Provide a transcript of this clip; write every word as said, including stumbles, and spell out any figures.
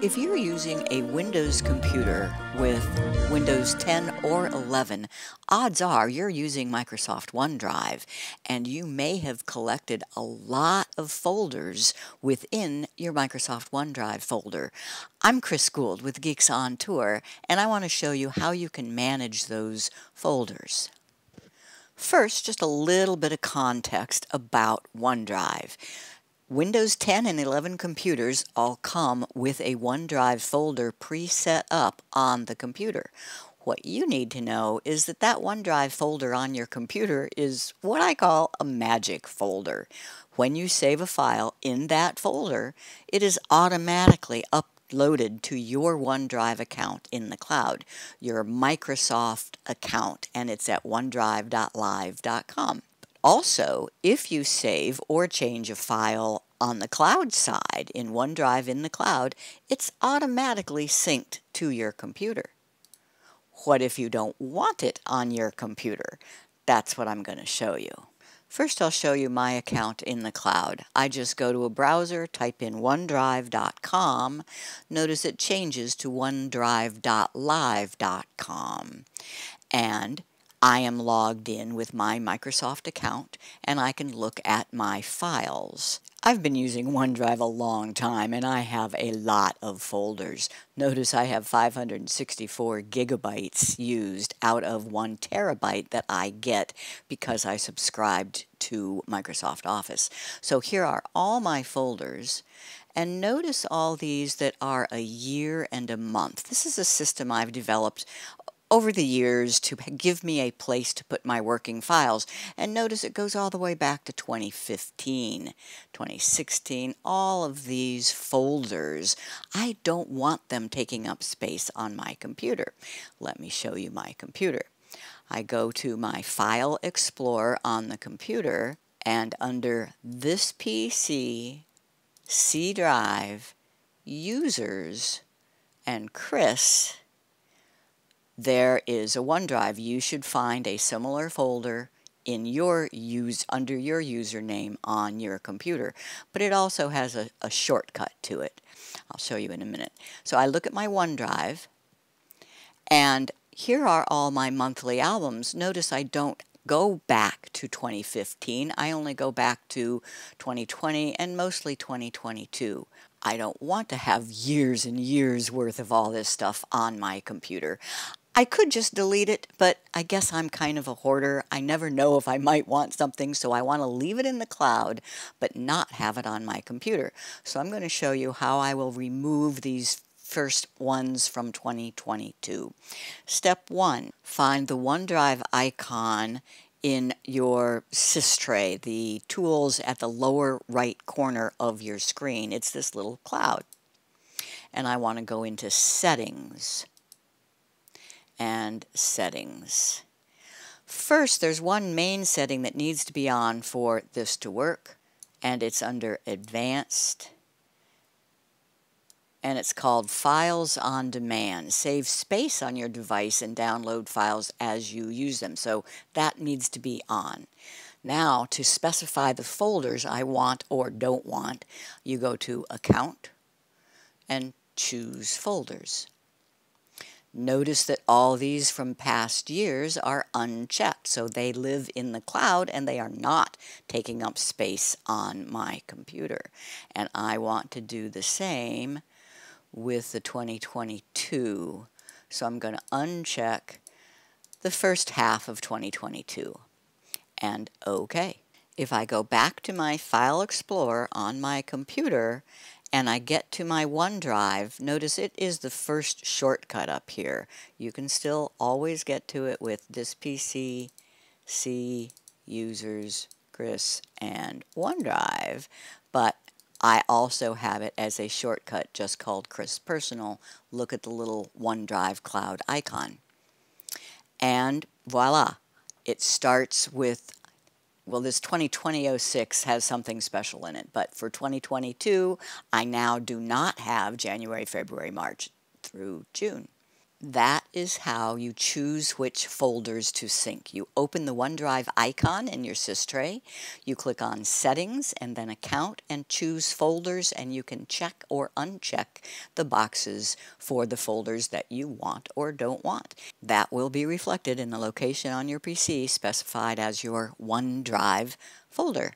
If you're using a Windows computer with Windows ten or eleven, odds are you're using Microsoft OneDrive, and you may have collected a lot of folders within your Microsoft OneDrive folder. I'm Chris Gould with Geeks on Tour, and I want to show you how you can manage those folders. First, just a little bit of context about OneDrive. Windows ten and eleven computers all come with a OneDrive folder preset up on the computer. What you need to know is that that OneDrive folder on your computer is what I call a magic folder. When you save a file in that folder, it is automatically uploaded to your OneDrive account in the cloud, your Microsoft account, and it's at onedrive dot live dot com. Also, if you save or change a file on the cloud side, in OneDrive in the cloud, it's automatically synced to your computer. What if you don't want it on your computer? That's what I'm going to show you. First, I'll show you my account in the cloud. I just go to a browser, type in onedrive dot com. Notice it changes to onedrive dot live dot com. And I am logged in with my Microsoft account, and I can look at my files. I've been using OneDrive a long time, and I have a lot of folders. Notice I have five hundred sixty-four gigabytes used out of one terabyte that I get because I subscribed to Microsoft Office. So here are all my folders. And notice all these that are a year and a month. This is a system I've developed over the years to give me a place to put my working files. And notice it goes all the way back to twenty fifteen, twenty sixteen, all of these folders. I don't want them taking up space on my computer. Let me show you my computer. I go to my File Explorer on the computer, and under This P C, C Drive, Users, and Chris, there is a OneDrive. You should find a similar folder in your use under your username on your computer, but it also has a, a shortcut to it. I'll show you in a minute. So I look at my OneDrive, and here are all my monthly albums. Notice I don't go back to twenty fifteen. I only go back to twenty twenty and mostly twenty twenty-two. I don't want to have years and years worth of all this stuff on my computer. I could just delete it, but I guess I'm kind of a hoarder. I never know if I might want something, so I want to leave it in the cloud, but not have it on my computer. So I'm going to show you how I will remove these first ones from twenty twenty-two. Step one, find the OneDrive icon in your SysTray, the tools at the lower right corner of your screen. It's this little cloud. And I want to go into Settings and Settings. First, there's one main setting that needs to be on for this to work, and it's under Advanced, and it's called Files on Demand. Save space on your device and download files as you use them. So that needs to be on. Now, to specify the folders I want or don't want, you go to Account and choose Folders. Notice that all these from past years are unchecked, so they live in the cloud and they are not taking up space on my computer. And I want to do the same with the twenty twenty-two. So I'm going to uncheck the first half of twenty twenty-two and OK. If I go back to my File Explorer on my computer and I get to my OneDrive, notice it is the first shortcut up here. You can still always get to it with This P C, C, Users, Chris, and OneDrive, but I also have it as a shortcut just called Chris Personal. Look at the little OneDrive cloud icon. And voila, it starts with, well, this twenty twenty oh six has something special in it, but for twenty twenty-two, I now do not have January, February, March through June. That is how you choose which folders to sync. You open the OneDrive icon in your SysTray, you click on Settings and then Account and choose Folders, and you can check or uncheck the boxes for the folders that you want or don't want. That will be reflected in the location on your P C specified as your OneDrive folder.